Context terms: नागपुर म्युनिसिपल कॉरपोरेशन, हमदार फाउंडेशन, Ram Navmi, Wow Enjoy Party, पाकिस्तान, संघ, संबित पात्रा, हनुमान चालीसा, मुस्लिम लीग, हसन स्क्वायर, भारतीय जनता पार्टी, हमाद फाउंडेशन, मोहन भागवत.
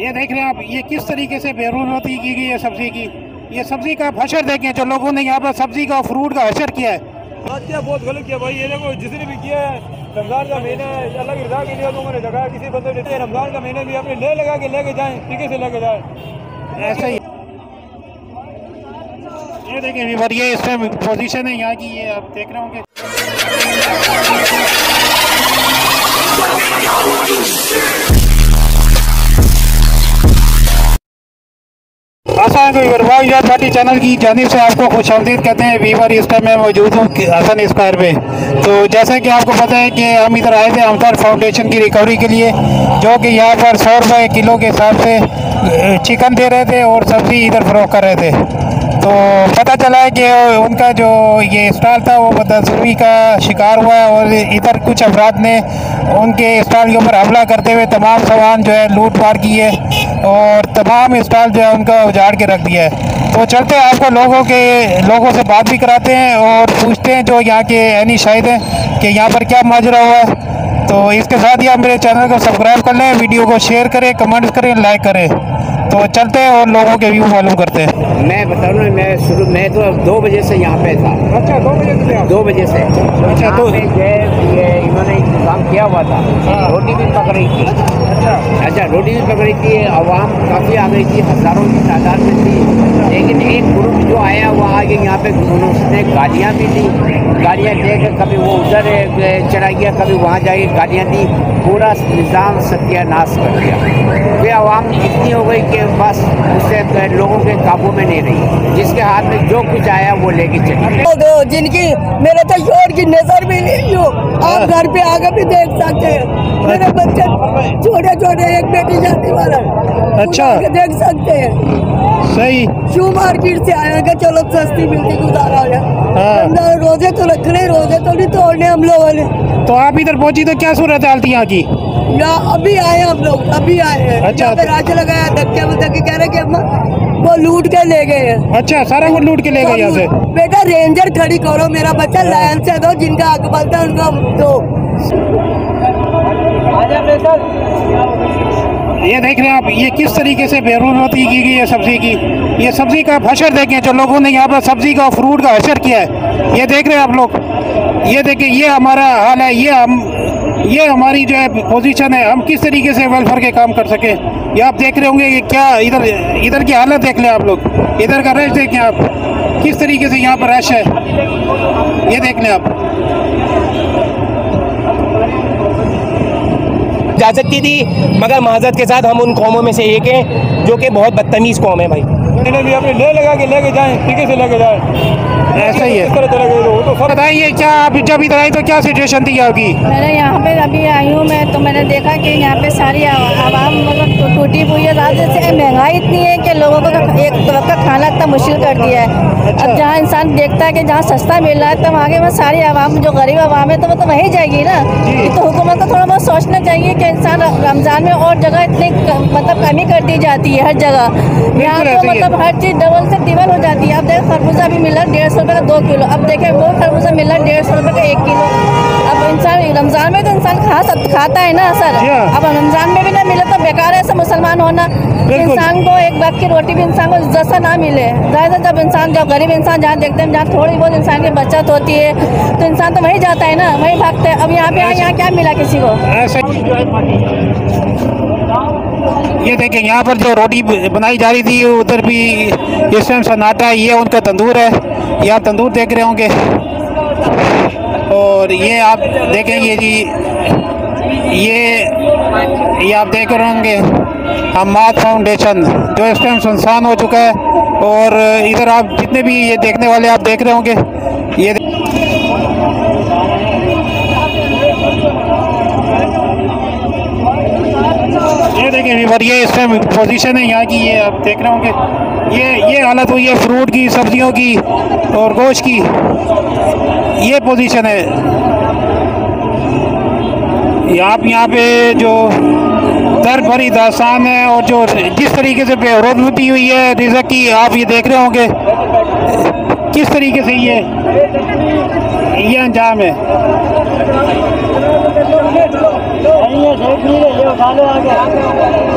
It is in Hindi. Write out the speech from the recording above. ये देख रहे हैं आप, ये किस तरीके से बेरूनवती की गई है सब्ज़ी की। ये सब्ज़ी का हशर देखें, जो लोगों ने यहाँ पर सब्ज़ी का फ्रूट का हशर किया है, क्या बहुत गलत किया भाई। ये देखो जिसने भी किया है, रमज़ान का महीना है, अल्लाह की रज़ा के लिए उन्होंने जगह किसी बंदे देते हैं, रमज़ान का महीना भी अपने ले लगा के लेके जाएँ, टीके से लेके जाएँ। ऐसा ही ये देखिए वीवर, ये इसमें पोजीशन है यहाँ की, ये आप देख रहे होंगे। वाओ एंजॉय पार्टी चैनल की जानिब से आपको खुश आमदीद कहते हैं वीवर। इस टाइम मैं मौजूद हूँ हसन स्क्वायर में। तो जैसा कि आपको पता है कि हम इधर आए थे हमदार फाउंडेशन की रिकवरी के लिए, जो कि यहाँ पर 100 रुपये किलो के हिसाब से चिकन दे रहे थे और सब्ज़ी इधर फरोख्त कर रहे थे। तो पता चला है कि उनका जो ये स्टॉल था वो बदनजमी का शिकार हुआ है, और इधर कुछ अफराद ने उनके स्टॉल के ऊपर हमला करते हुए तमाम सामान जो है लूट मार की है और तमाम स्टॉल जो है उनका उजाड़ के रख दिया है। तो चलते हैं, आपको लोगों से बात भी कराते हैं और पूछते हैं जो यहाँ के यानी शाहिद हैं कि यहाँ पर क्या माजरा हुआ है। तो इसके साथ ही आप मेरे चैनल को सब्सक्राइब कर लें, वीडियो को शेयर करें, कमेंट्स करें, लाइक करें। तो चलते हैं और लोगों के व्यू मालूम करते हैं। मैं बता रहा हूँ, मैं तो 2 बजे से यहाँ पे था। अच्छा, 2 बजे से? अच्छा, तो इन्होंने इंतजाम किया हुआ था, रोटी भी पक रही थी। अच्छा, रोटी भी पक रही थी, आवाम काफ़ी आ गई थी, हज़ारों की तादाद में थी, लेकिन एक ग्रुप जो आया वो आगे यहाँ पे उसने गाड़ियाँ भी दी, गाड़ियाँ देकर कभी वो उधर चढ़ा गया, कभी वहाँ जाके गाड़ियाँ दी, पूरा निज़ाम सत्यानाश कर दिया। वे आवाम इतनी हो गई कि बस उससे लोगों के काबू में नहीं रही, जिसके हाथ में जो कुछ आया वो लेके चली। जिनकी मेरे तो चोर की नज़र भी नहीं हो, आप घर पे आकर भी देख सकते हैं, मेरे बच्चे छोटे छोटे, एक बेटी जाती वाला, अच्छा देख सकते हैं। सही शू मार्केट से आया कि चलो सस्ती मिलती गुजारा गया, रोजे तो रख रहे, रोजे तो नहीं तोड़ने हम लोग वाले। तो आप इधर पहुंची तो क्या सूरत हाल थी यहाँ की? ना अभी आए हम लोग, अभी आए हैं। अच्छा, राज लगाया धक्के में, धक्के कह रहे कि वो लूट के ले गए हैं। अच्छा, सारा वो लूट के ले गए यहाँ से? बेटा रेंजर खड़ी करो, मेरा बच्चा लाइन से दो, जिनका हक बनता है उनका दो। ये देख रहे हैं आप, ये किस तरीके से बेरूनवती की गई है सब्ज़ी की। ये सब्ज़ी का हशर देखें, जो लोगों ने यहाँ पर सब्ज़ी का फ्रूट का हशर किया है, ये देख रहे हैं आप लोग। ये देखें, ये हमारा हाल है, ये हमारी जो है पोजीशन है, हम किस तरीके से वेलफेयर के काम कर सकें। ये आप देख रहे होंगे, ये क्या इधर की हालत देख लें आप लोग, इधर का रश देखें आप, किस तरीके से यहाँ पर रश है, ये देख लें आप। जा सकती थी, मगर माजरत के साथ हम उन कौमों में से एक हैं जो कि बहुत बदतमीज़ कौम है भाई। इन्हें भी अपने ले लगा के लेके जाएं, टीके से लेके जाएं, ऐसा ही है। तो बताइए, क्या आप जब इधर आई तो क्या सिचुएशन थी आपकी? मैंने यहाँ पे अभी आई हूँ मैं, तो मैंने देखा कि यहाँ पे सारी आवाम मतलब टूटी हुई है, रात से महंगाई इतनी है कि लोगों का एक वक्त का खाना इतना मुश्किल कर दिया है। अब जहाँ इंसान देखता है कि जहाँ सस्ता मिल रहा है, तब आगे वहाँ सारी आवाम जो गरीब आवाम है तो वो तो वहीं जाएगी ना। तो हुकूमत को थोड़ा बहुत सोचना चाहिए कि इंसान रमज़ान में और जगह इतनी मतलब कमी कर दी जाती है हर जगह, यहाँ तो मतलब हर चीज़ डबल से डबल हो जाती है। अब देखो खरबूजा भी मिला 150 रुपये का 2 किलो, अब देखें वो खरबूजा मिला 150 रुपये का 1 किलो। अब इंसान रमज़ान में तो इंसान खाता है ना सर, अब रमज़ान में भी ना मिले तो बेकार है सब मुसलमान होना। इंसान को एक वक्त की रोटी भी इंसान को इज्जत से ना मिले, ज़्यादा जब इंसान जो गरीब इंसान जहाँ देखते हैं, जहाँ थोड़ी बहुत इंसान की बचत होती है तो इंसान तो वहीं जाता है ना, वहीं भागता है। अब यहाँ पे यहाँ क्या मिला किसी को? ये देखें, यहाँ पर जो रोटी बनाई जा रही थी उधर भी इस टाइम सन्नाटा है। ये उनका तंदूर है, ये आप तंदूर देख रहे होंगे, और ये आप देखेंगे जी, ये आप देख रहे होंगे हमाद फाउंडेशन, जो इस टाइम सुनसान हो चुका है। और इधर आप जितने भी ये देखने वाले आप देख रहे होंगे, ये देखिए वीवर, ये इस टाइम पोजीशन है यहाँ की, ये आप देख रहे होंगे। ये हालत हुई है फ्रूट की, सब्जियों की और गोश्त की, ये पोजीशन है। आप यहाँ पे जो दर भरी दास्तान है, और जो जिस तरीके से बेरूनवती हुई है रिज़्क़ की, आप ये देख रहे होंगे किस तरीके से ये अंजाम है। नहीं है,